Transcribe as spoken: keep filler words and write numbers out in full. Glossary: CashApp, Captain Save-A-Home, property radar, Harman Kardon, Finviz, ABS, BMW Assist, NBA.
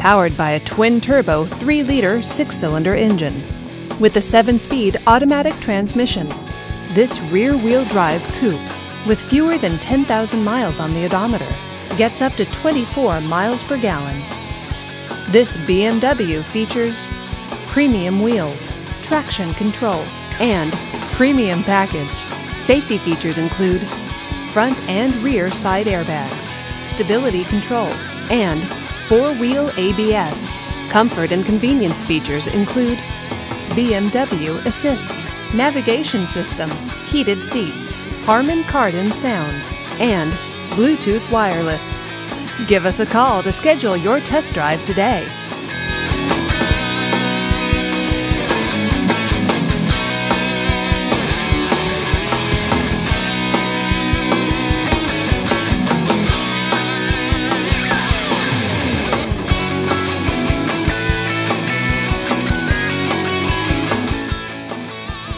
powered by a twin-turbo three liter six-cylinder engine with a seven-speed automatic transmission. This rear-wheel drive coupe, with fewer than ten thousand miles on the odometer, gets up to twenty-four miles per gallon. This B M W features premium wheels, traction control, and premium package. Safety features include front and rear side airbags, stability control, and four-wheel A B S. Comfort and convenience features include B M W Assist, navigation system, heated seats, Harman Kardon sound, and Bluetooth wireless. Give us a call to schedule your test drive today.